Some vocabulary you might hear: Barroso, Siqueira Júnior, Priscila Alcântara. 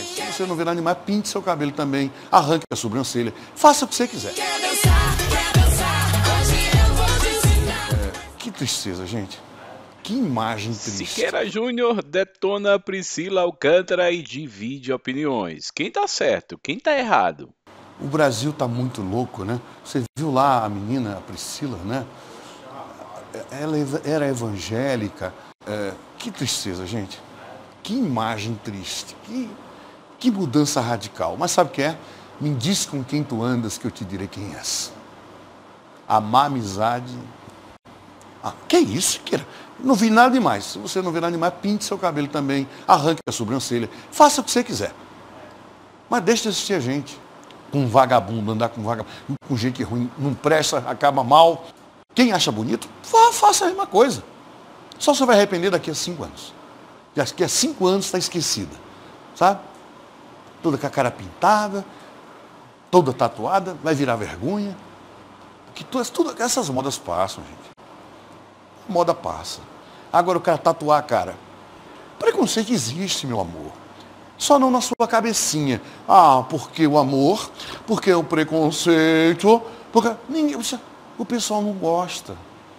animais. Se você não virar animais, pinte seu cabelo também, arranque a sobrancelha, faça o que você quiser. Quer dançar, hoje eu vou te ensinar. É, que tristeza, gente. Que imagem triste. Siqueira Júnior detona Priscila Alcântara e divide opiniões. Quem tá certo, quem tá errado? O Brasil tá muito louco, né? Você viu lá a menina, a Priscila, né? Ela era evangélica. É, que tristeza, gente. Que imagem triste. Que mudança radical. Mas sabe o que é? Me diz com quem tu andas que eu te direi quem és. A má amizade... Ah, que isso, Siqueira? Não vi nada demais. Se você não virar nada demais, pinte seu cabelo também, arranque a sobrancelha, faça o que você quiser. Mas deixa de assistir a gente. Com um vagabundo, andar com um vagabundo, com gente ruim, não presta, acaba mal. Quem acha bonito, faça a mesma coisa. Só você vai arrepender daqui a 5 anos. Daqui a 5 anos está esquecida, sabe? Toda com a cara pintada, toda tatuada, vai virar vergonha. Que tudo, essas modas passam, gente. Moda passa. Agora o cara tatuar a cara. Preconceito existe, meu amor. Só não na sua cabecinha. Ah, porque o amor, porque o preconceito, porque... O pessoal não gosta.